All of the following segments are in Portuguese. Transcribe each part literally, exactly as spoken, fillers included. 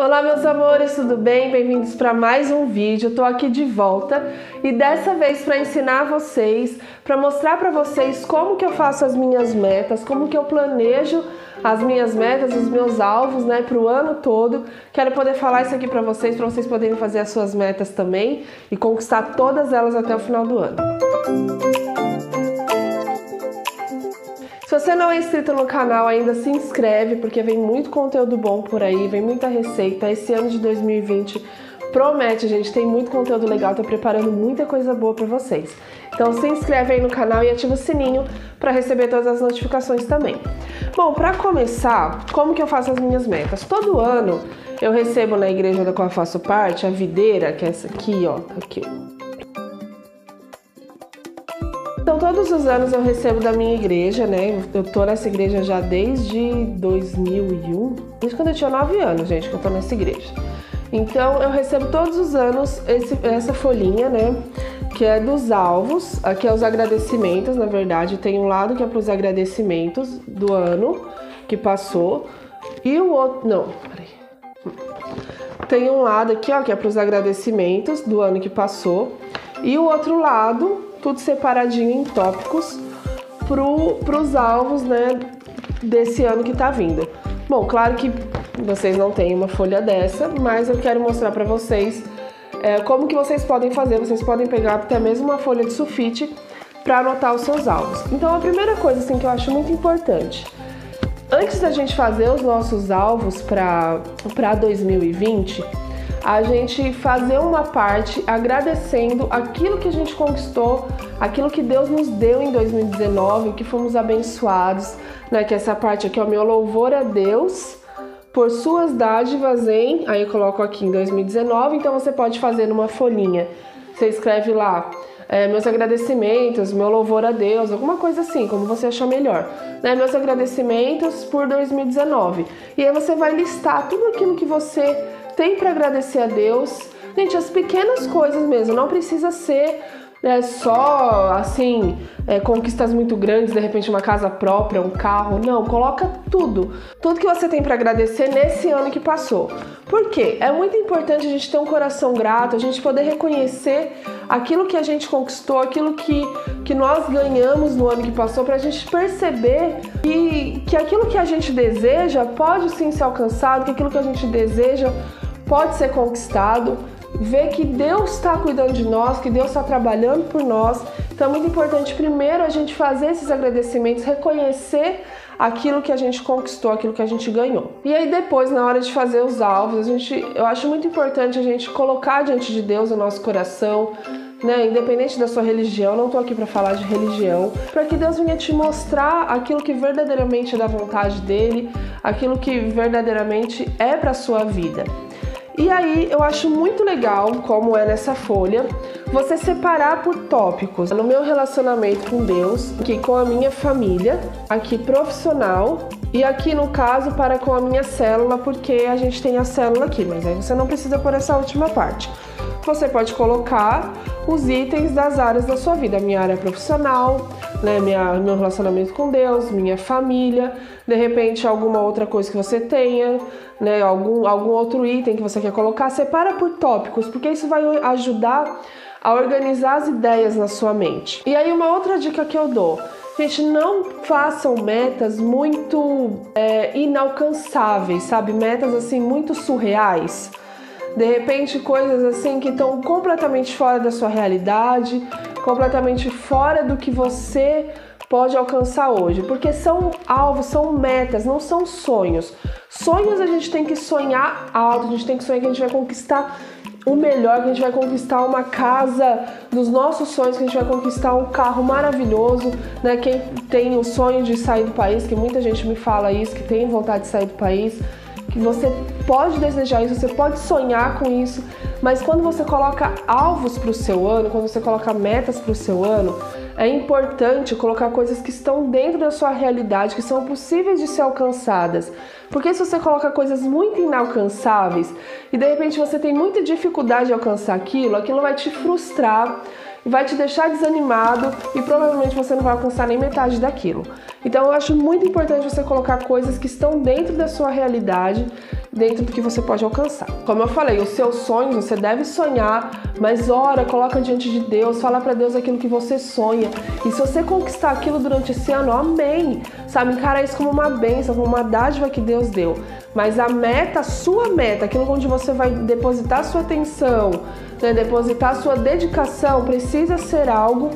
Olá meus amores, tudo bem? Bem-vindos para mais um vídeo. Eu tô aqui de volta e dessa vez para ensinar vocês, para mostrar para vocês como que eu faço as minhas metas, como que eu planejo as minhas metas, os meus alvos, né, para o ano todo. Quero poder falar isso aqui para vocês, para vocês poderem fazer as suas metas também e conquistar todas elas até o final do ano. Se você não é inscrito no canal ainda, se inscreve, porque vem muito conteúdo bom por aí, vem muita receita. Esse ano de dois mil e vinte promete, gente, tem muito conteúdo legal, tô preparando muita coisa boa pra vocês. Então se inscreve aí no canal e ativa o sininho pra receber todas as notificações também. Bom, pra começar, como que eu faço as minhas metas? Todo ano eu recebo na igreja da qual eu faço parte, a videira, que é essa aqui, ó, aqui, ó. Então todos os anos eu recebo da minha igreja, né? Eu tô nessa igreja já desde dois mil e um, desde quando eu tinha nove anos, gente, que eu tô nessa igreja. Então eu recebo todos os anos esse, essa folhinha, né? Que é dos alvos, aqui é os agradecimentos, na verdade. Tem um lado que é para os agradecimentos do ano que passou e o outro... Não, peraí. Tem um lado aqui, ó, que é para os agradecimentos do ano que passou e o outro lado... tudo separadinho em tópicos para os alvos, né, desse ano que tá vindo. Bom, claro que vocês não têm uma folha dessa, mas eu quero mostrar para vocês é, como que vocês podem fazer. Vocês podem pegar até mesmo uma folha de sulfite para anotar os seus alvos. Então a primeira coisa assim, que eu acho muito importante, antes da gente fazer os nossos alvos para dois mil e vinte, a gente fazer uma parte agradecendo aquilo que a gente conquistou, aquilo que Deus nos deu em dois mil e dezenove, que fomos abençoados, né? Que essa parte aqui é o meu louvor a Deus por suas dádivas em... Aí eu coloco aqui em dois mil e dezenove, então você pode fazer numa folhinha. Você escreve lá, é, meus agradecimentos, meu louvor a Deus, alguma coisa assim, como você achar melhor. Né? Meus agradecimentos por dois mil e dezenove. E aí você vai listar tudo aquilo que você... tem para agradecer a Deus, gente, as pequenas coisas mesmo, não precisa ser é, só, assim, é, conquistas muito grandes, de repente uma casa própria, um carro, não, coloca tudo, tudo que você tem para agradecer nesse ano que passou. Por quê? É muito importante a gente ter um coração grato, a gente poder reconhecer aquilo que a gente conquistou, aquilo que, que nós ganhamos no ano que passou, para a gente perceber que, que aquilo que a gente deseja pode sim ser alcançado, que aquilo que a gente deseja pode ser conquistado, ver que Deus está cuidando de nós, que Deus está trabalhando por nós. Então é muito importante primeiro a gente fazer esses agradecimentos, reconhecer aquilo que a gente conquistou, aquilo que a gente ganhou. E aí depois, na hora de fazer os alvos, a gente, eu acho muito importante a gente colocar diante de Deus o nosso coração, né? Independente da sua religião, não tô aqui para falar de religião, para que Deus venha te mostrar aquilo que verdadeiramente é da vontade dele, aquilo que verdadeiramente é para sua vida. E aí eu acho muito legal, como é nessa folha, você separar por tópicos. No meu relacionamento com Deus, aqui com a minha família, aqui profissional e aqui no caso para com a minha célula, porque a gente tem a célula aqui, mas aí você não precisa pôr essa última parte. Você pode colocar os itens das áreas da sua vida, minha área profissional, né, minha, meu relacionamento com Deus, minha família, de repente alguma outra coisa que você tenha, né, algum, algum outro item que você quer colocar, separa por tópicos, porque isso vai ajudar a organizar as ideias na sua mente. E aí uma outra dica que eu dou, gente, não façam metas muito é, inalcançáveis, sabe, metas assim muito surreais. De repente, coisas assim que estão completamente fora da sua realidade, completamente fora do que você pode alcançar hoje. Porque são alvos, são metas, não são sonhos. Sonhos a gente tem que sonhar alto, a gente tem que sonhar que a gente vai conquistar o melhor, que a gente vai conquistar uma casa dos nossos sonhos, que a gente vai conquistar um carro maravilhoso, né? Quem tem o sonho de sair do país, que muita gente me fala isso, que tem vontade de sair do país... que você pode desejar isso, você pode sonhar com isso, mas quando você coloca alvos para o seu ano, quando você coloca metas para o seu ano, é importante colocar coisas que estão dentro da sua realidade, que são possíveis de ser alcançadas. Porque se você coloca coisas muito inalcançáveis e de repente você tem muita dificuldade de alcançar aquilo, aquilo vai te frustrar, vai te deixar desanimado e provavelmente você não vai alcançar nem metade daquilo. Então eu acho muito importante você colocar coisas que estão dentro da sua realidade, dentro do que você pode alcançar. Como eu falei, os seus sonhos, você deve sonhar, mas ora, coloca diante de Deus, fala para Deus aquilo que você sonha. E se você conquistar aquilo durante esse ano, amém. Sabe, encara isso como uma bênção, como uma dádiva que Deus deu. Mas a meta, a sua meta, aquilo onde você vai depositar sua atenção, né, depositar sua dedicação, precisa ser algo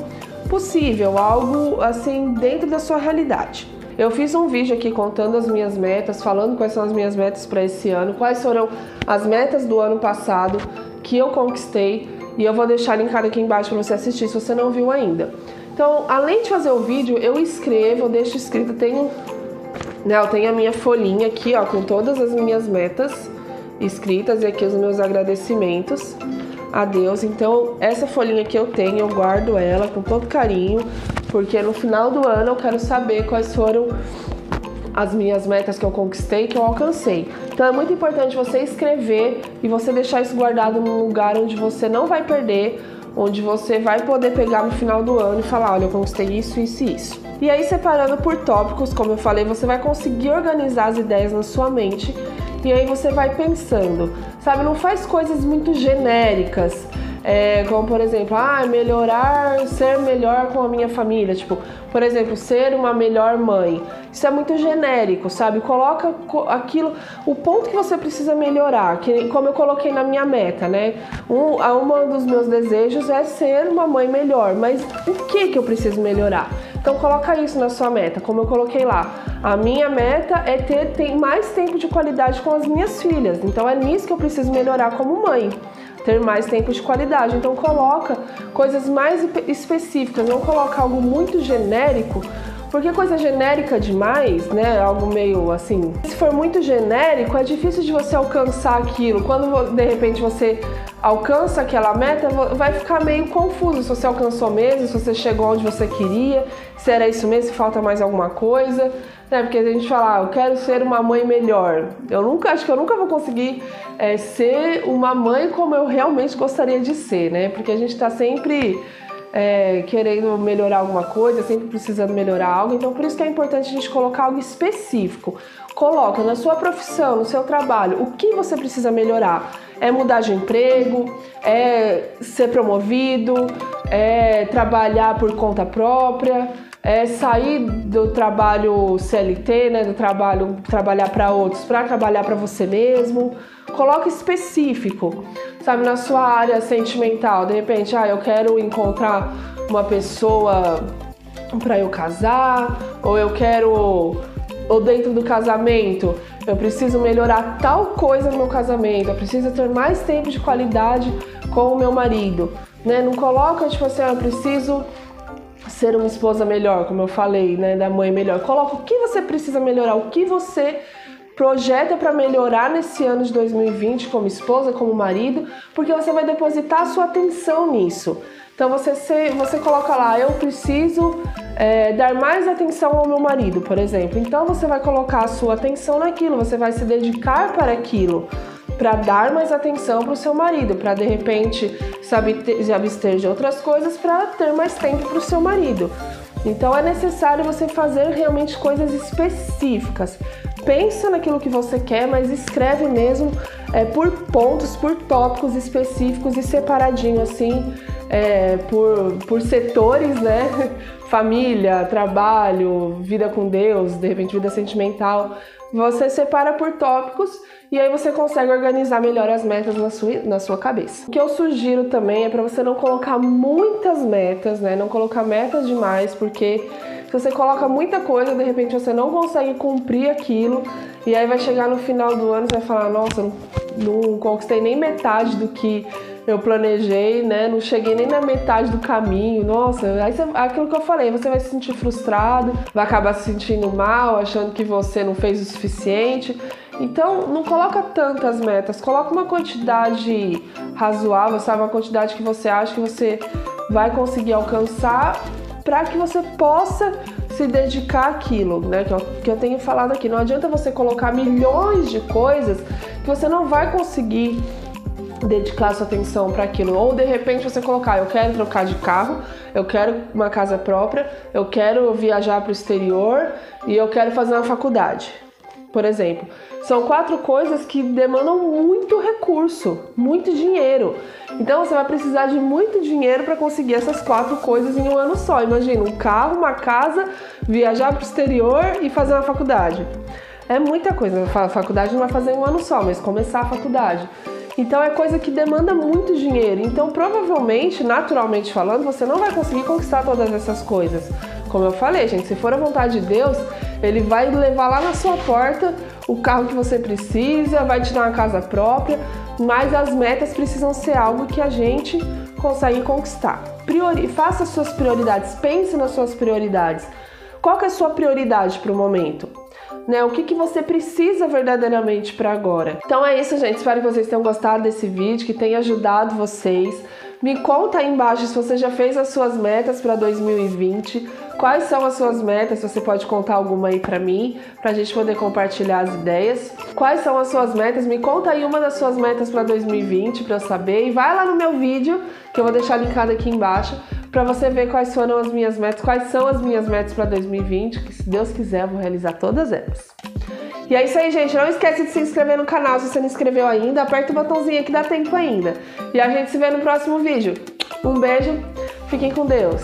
possível, algo assim dentro da sua realidade. Eu fiz um vídeo aqui contando as minhas metas, falando quais são as minhas metas para esse ano, quais foram as metas do ano passado que eu conquistei, e eu vou deixar linkado aqui embaixo para você assistir se você não viu ainda. Então, além de fazer o vídeo, eu escrevo, eu deixo escrito, tenho, né, eu tenho a minha folhinha aqui, ó, com todas as minhas metas escritas e aqui os meus agradecimentos a Deus. Então, essa folhinha que eu tenho, eu guardo ela com todo carinho, porque no final do ano eu quero saber quais foram as minhas metas que eu conquistei, que eu alcancei. Então é muito importante você escrever e você deixar isso guardado num lugar onde você não vai perder, onde você vai poder pegar no final do ano e falar, olha, eu conquistei isso, isso e isso. E aí, separando por tópicos, como eu falei, você vai conseguir organizar as ideias na sua mente e aí você vai pensando, sabe, não faz coisas muito genéricas. É, como por exemplo, ah, melhorar, ser melhor com a minha família, tipo, por exemplo, ser uma melhor mãe. Isso é muito genérico, sabe? Coloca aquilo, o ponto que você precisa melhorar, que como eu coloquei na minha meta, né? Um, um dos meus desejos é ser uma mãe melhor, mas o que que eu preciso melhorar? Então coloca isso na sua meta, como eu coloquei lá. A minha meta é ter, ter mais tempo de qualidade com as minhas filhas, então é nisso que eu preciso melhorar como mãe. Ter mais tempo de qualidade, então coloca coisas mais específicas, não coloca algo muito genérico, porque coisa genérica demais, né, algo meio assim, se for muito genérico é difícil de você alcançar aquilo. Quando de repente você alcança aquela meta, vai ficar meio confuso se você alcançou mesmo, se você chegou onde você queria, se era isso mesmo, se falta mais alguma coisa, né, porque a gente fala, ah, eu quero ser uma mãe melhor, eu nunca, acho que eu nunca vou conseguir É ser uma mãe como eu realmente gostaria de ser, né? Porque a gente tá sempre é, querendo melhorar alguma coisa, sempre precisando melhorar algo. Então por isso que é importante a gente colocar algo específico. Coloca na sua profissão, no seu trabalho, o que você precisa melhorar. É mudar de emprego, é ser promovido, é trabalhar por conta própria, é sair do trabalho C L T, né? Do trabalho, trabalhar para outros, para trabalhar para você mesmo. Coloca específico, sabe, na sua área sentimental. De repente, ah, eu quero encontrar uma pessoa para eu casar, ou eu quero, ou dentro do casamento, eu preciso melhorar tal coisa no meu casamento, eu preciso ter mais tempo de qualidade com o meu marido, né? Não coloca tipo assim, ah, eu preciso ser uma esposa melhor, como eu falei, né, da mãe melhor. Coloca o que você precisa melhorar, o que você projeta para melhorar nesse ano de dois mil e vinte como esposa, como marido, porque você vai depositar a sua atenção nisso. Então você, se, você coloca lá, eu preciso é, dar mais atenção ao meu marido, por exemplo. Então você vai colocar a sua atenção naquilo, você vai se dedicar para aquilo, para dar mais atenção para o seu marido, para de repente se abster, se abster de outras coisas para ter mais tempo para o seu marido. Então é necessário você fazer realmente coisas específicas. Pensa naquilo que você quer, mas escreve mesmo é, por pontos, por tópicos específicos e separadinho assim, é, por, por setores, né? Família, trabalho, vida com Deus, de repente vida sentimental. Você separa por tópicos e aí você consegue organizar melhor as metas na sua, na sua cabeça. O que eu sugiro também é para você não colocar muitas metas, né? Não colocar metas demais, porque se você coloca muita coisa, de repente você não consegue cumprir aquilo e aí vai chegar no final do ano e você vai falar, nossa, não, não conquistei nem metade do que eu planejei, né? Não cheguei nem na metade do caminho, nossa, aí você, aquilo que eu falei, você vai se sentir frustrado, vai acabar se sentindo mal, achando que você não fez o suficiente. Então não coloca tantas metas, coloca uma quantidade razoável, sabe? Uma quantidade que você acha que você vai conseguir alcançar, para que você possa se dedicar àquilo, né, que eu, que eu tenho falado aqui. Não adianta você colocar milhões de coisas que você não vai conseguir dedicar sua atenção para aquilo. Ou de repente você colocar, eu quero trocar de carro, eu quero uma casa própria, eu quero viajar para o exterior e eu quero fazer uma faculdade. por exemplo. São quatro coisas que demandam muito recurso, muito dinheiro. Então você vai precisar de muito dinheiro para conseguir essas quatro coisas em um ano só. Imagina um carro, uma casa, viajar para o exterior e fazer uma faculdade. É muita coisa. A faculdade não vai fazer em um ano só, mas começar a faculdade. Então é coisa que demanda muito dinheiro. Então provavelmente, naturalmente falando, você não vai conseguir conquistar todas essas coisas. Como eu falei, gente, se for a vontade de Deus, Ele vai levar lá na sua porta o carro que você precisa, vai te dar uma casa própria, mas as metas precisam ser algo que a gente consegue conquistar. Priori- faça suas prioridades, pense nas suas prioridades. Qual que é a sua prioridade para o momento? Né, o que, que você precisa verdadeiramente para agora? Então é isso, gente. Espero que vocês tenham gostado desse vídeo, que tenha ajudado vocês. Me conta aí embaixo se você já fez as suas metas para dois mil e vinte. Quais são as suas metas? Você pode contar alguma aí pra mim, pra gente poder compartilhar as ideias. Quais são as suas metas? Me conta aí uma das suas metas pra dois mil e vinte, pra eu saber. E vai lá no meu vídeo, que eu vou deixar linkado aqui embaixo, pra você ver quais foram as minhas metas, quais são as minhas metas pra dois mil e vinte, que se Deus quiser eu vou realizar todas elas. E é isso aí, gente. Não esquece de se inscrever no canal se você não inscreveu ainda. Aperta o botãozinho que dá tempo ainda. E a gente se vê no próximo vídeo. Um beijo, fiquem com Deus.